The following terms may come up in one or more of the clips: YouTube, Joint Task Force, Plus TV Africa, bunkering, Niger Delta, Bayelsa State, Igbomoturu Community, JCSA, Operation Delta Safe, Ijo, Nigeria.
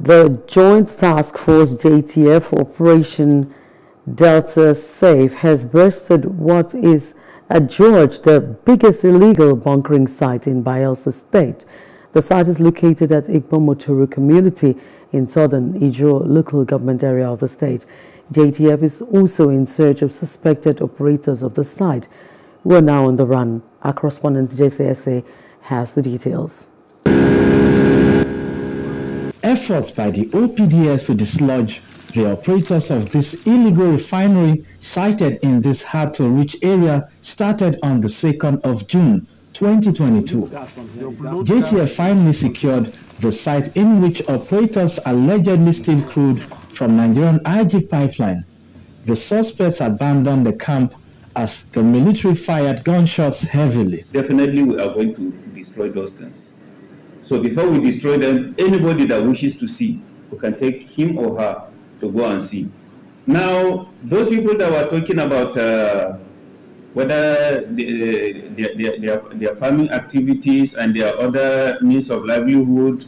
The Joint Task Force (JTF) Operation Delta Safe has bested what is at George the biggest illegal bunkering site in Bayelsa State. The site is located at Igbomoturu Community in southern Ijo local government area of the state. JTF is also in search of suspected operators of the site. We're now on the run. Our correspondent JCSA has the details. Efforts by the OPDS to dislodge the operators of this illegal refinery sited in this hard-to-reach area started on the 2nd of June 2022. JTF finally secured the site in which operators allegedly steal crude from Nigerian IG pipeline. The suspects abandoned the camp as the military fired gunshots heavily. Definitely we are going to destroy those things. So before we destroy them, anybody that wishes to see, we can take him or her to go and see. Now, those people that were talking about whether their farming activities and their other means of livelihood,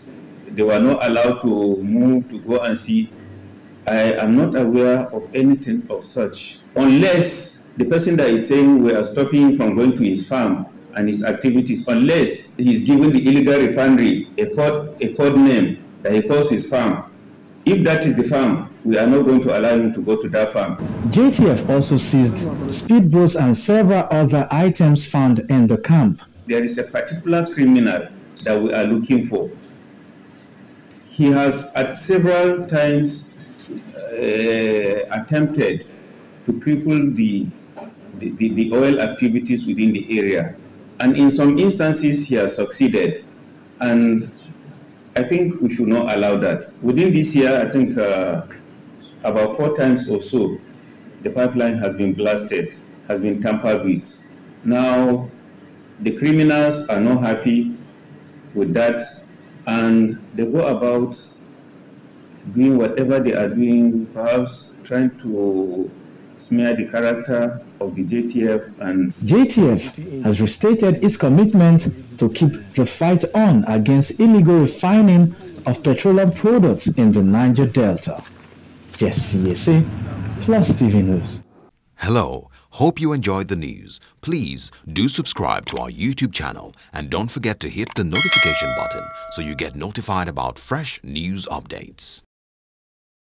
they were not allowed to move to go and see. I am not aware of anything of such, unless the person that is saying we are stopping him from going to his farm and his activities, unless he's given the illegal refinery a code name that he calls his farm. If that is the farm, we are not going to allow him to go to that farm. JTF also seized speedboats and several other items found in the camp. There is a particular criminal that we are looking for. He has at several times attempted to cripple the oil activities within the area. And in some instances, he has succeeded. And I think we should not allow that. Within this year, I think about 4 times or so, the pipeline has been blasted, has been tampered with. Now, the criminals are not happy with that, and they go about doing whatever they are doing, perhaps trying to smear the character of the JTF. And JTF has restated its commitment to keep the fight on against illegal refining of petroleum products in the Niger Delta. JCSA, Plus TV News. Hello, hope you enjoyed the news. Please do subscribe to our YouTube channel and don't forget to hit the notification button so you get notified about fresh news updates.